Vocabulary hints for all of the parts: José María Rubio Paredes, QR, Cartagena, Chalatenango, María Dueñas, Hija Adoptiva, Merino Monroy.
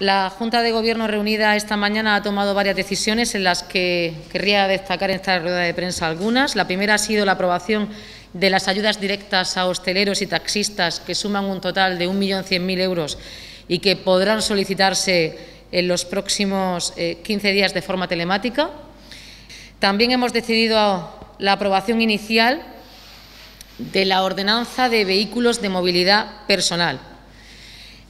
La Junta de Gobierno reunida esta mañana ha tomado varias decisiones en las que querría destacar en esta rueda de prensa algunas. La primera ha sido la aprobación de las ayudas directas a hosteleros y taxistas, que suman un total de 1.100.000 euros y que podrán solicitarse en los próximos 15 días de forma telemática. También hemos decidido la aprobación inicial de la ordenanza de vehículos de movilidad personal.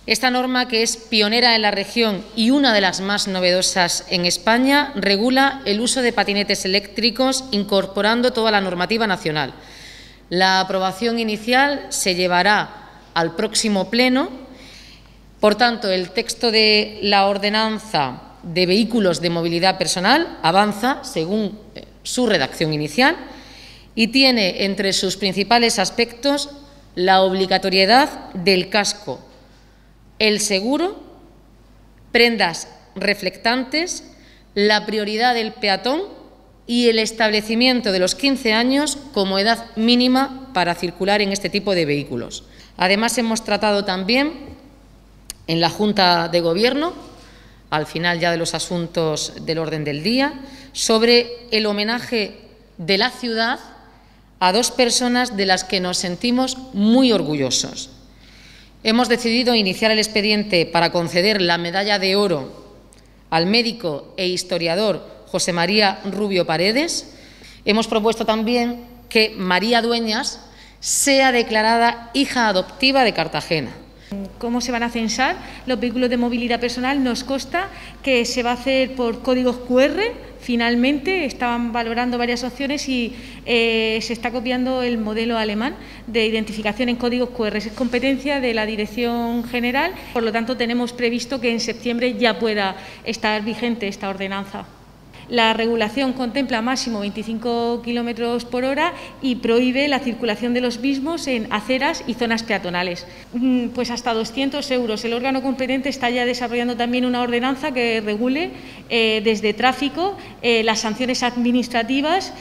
Esta norma, que es pionera en la región y una de las más novedosas en España, regula el uso de patinetes eléctricos incorporando toda la normativa nacional. La aprobación inicial se llevará al próximo pleno. Por tanto, el texto de la ordenanza de vehículos de movilidad personal avanza según su redacción inicial y tiene entre sus principales aspectos la obligatoriedad del casco, el seguro, prendas reflectantes, la prioridad del peatón y el establecimiento de los 15 años como edad mínima para circular en este tipo de vehículos. Además, hemos tratado también en la Junta de Gobierno, al final ya de los asuntos del orden del día, sobre el homenaje de la ciudad a dos personas de las que nos sentimos muy orgullosos. Hemos decidido iniciar el expediente para conceder la medalla de oro al médico e historiador José María Rubio Paredes. Hemos propuesto también que María Dueñas sea declarada hija adoptiva de Cartagena. ¿Cómo se van a censar los vehículos de movilidad personal? Nos consta que se va a hacer por códigos QR. Finalmente, estaban valorando varias opciones y se está copiando el modelo alemán de identificación en códigos QR. Es competencia de la Dirección General, por lo tanto, tenemos previsto que en septiembre ya pueda estar vigente esta ordenanza. La regulación contempla máximo 25 km/h y prohíbe la circulación de los mismos en aceras y zonas peatonales. Pues hasta 200 euros. El órgano competente está ya desarrollando también una ordenanza que regule desde tráfico las sanciones administrativas.